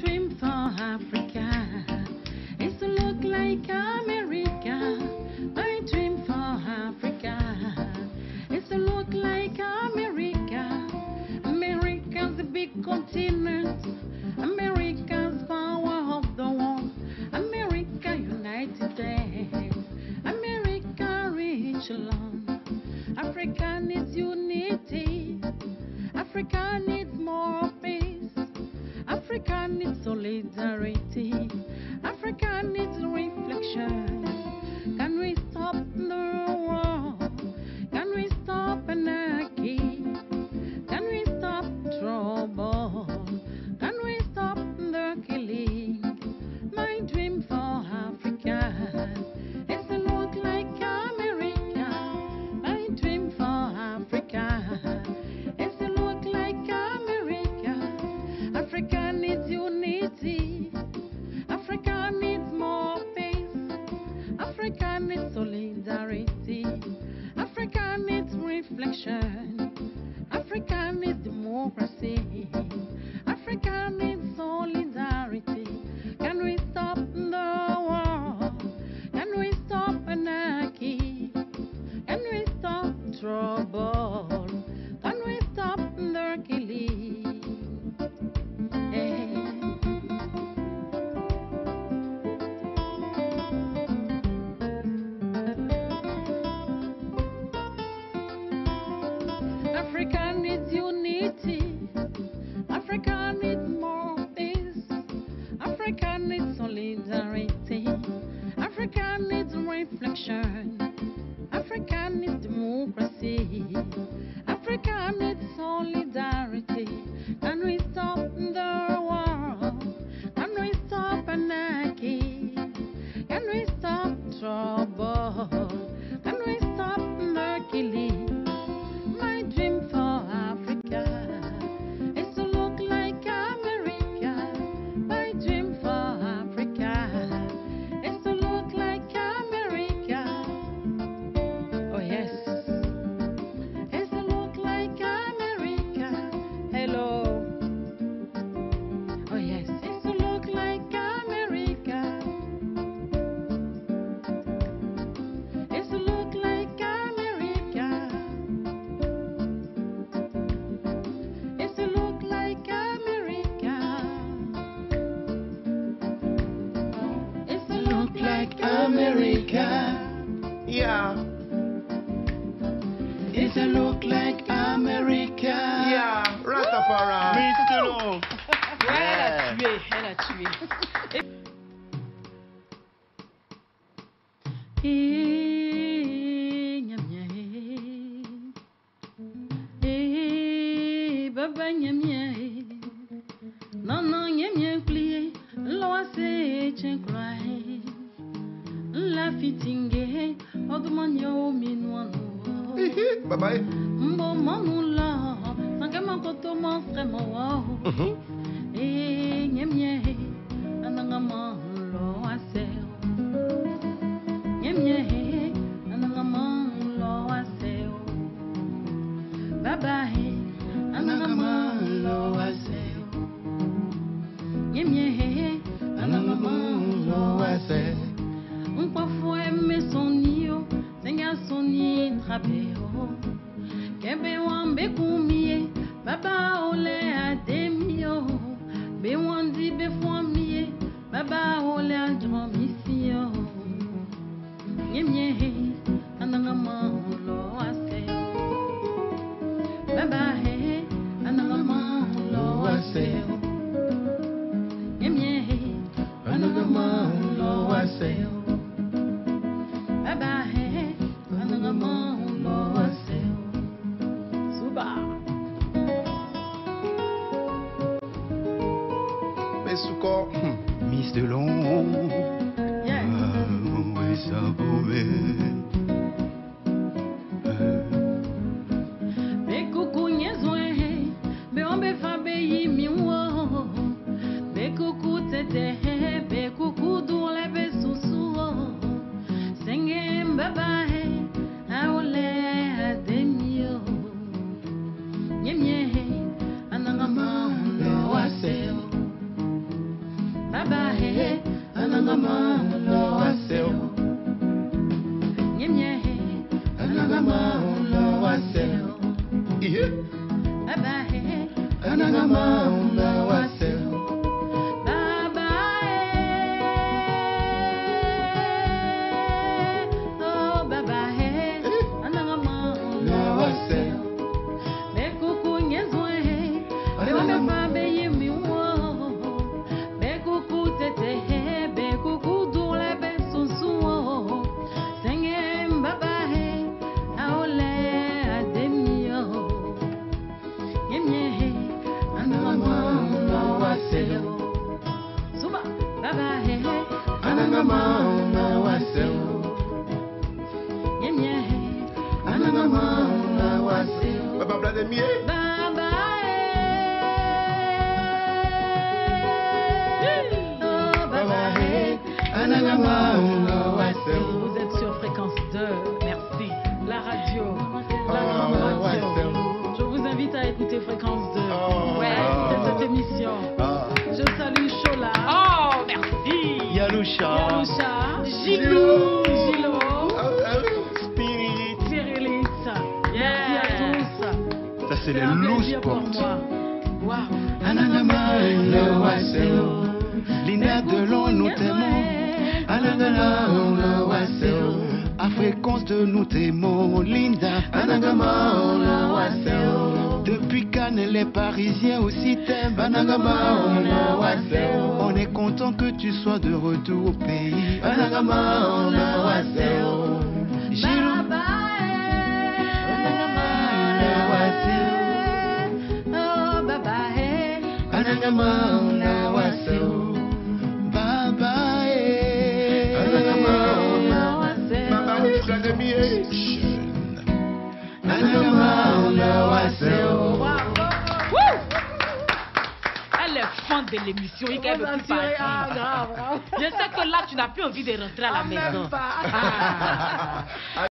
dream for Africa is to look like America. My dream for Africa is to look like America. America's the big continent, America's power of the world. America united today, America rich land. Africa needs unity, Africa needs more peace, Africa needs solidarity, Africa needs reflection. Can we stop the war? Can we stop anarchy? Can we stop trouble? Can we stop the killing? My dream for Africa is to look like America. My dream for Africa is to look like America. Africa needs unity. Africa needs more peace. Africa needs solidarity. Africa needs reflection. Africa needs democracy. Africa needs solidarity. Can we stop the war? Can we stop anarchy? Can we stop trouble? Can we stop the killing? Africa needs unity. Africa needs more peace. Africa needs solidarity. Africa needs reflection. Africa needs democracy. Africa needs solidarity. Can we stop the war? Can we stop anarchy? Can we stop trouble? Can we stop the killing? My dream for Africa is to look like America. My dream for Africa is to look like America. Oh yes, is to look like America. Hello. Oh yes, is to look like America. Is to look like America. It's to look like America. It's to look like America. Yeah. It's to look like America. Yeah. Rastafari. Me too. Elle a tué. Baba nyamye, nana nyamye plie, loase chenkrai, la fitinge, odumanyo minuano. Bye bye. Mbo manula, sangama koto mafre mawa. E nyamye, nana man loase. Nyamye, nana man loase. Bye bye. Bye-bye. Miss de long, yeah. Oui, ça le mien. Vous êtes sur fréquence 2, merci. La radio, je vous invite à écouter fréquence 2. Ouais, c'est cette émission. Je salue Chola. Oh, merci. Yalousha. Gilou. Gilo. Spirit. Merci à tous. Ça, c'est les loose pour moi. Waouh. Ananama, le Waseo. L'INA de l'on, nous t'aimons. Anagama, on le waseo. À fréquence de nous t'aimons, Linda. Anagama, on le waseo. Depuis Cannes, les Parisiens aussi t'aiment. Anagama, on le waseo. On est content que tu sois de retour au pays. Anagama, on le waseo. Baba, Anagama, on le waseo. Oh, Baba, Anagama, on le waseo. Elle est fan de l'émission. Je sais que là, tu n'as plus envie de rentrer à la maison.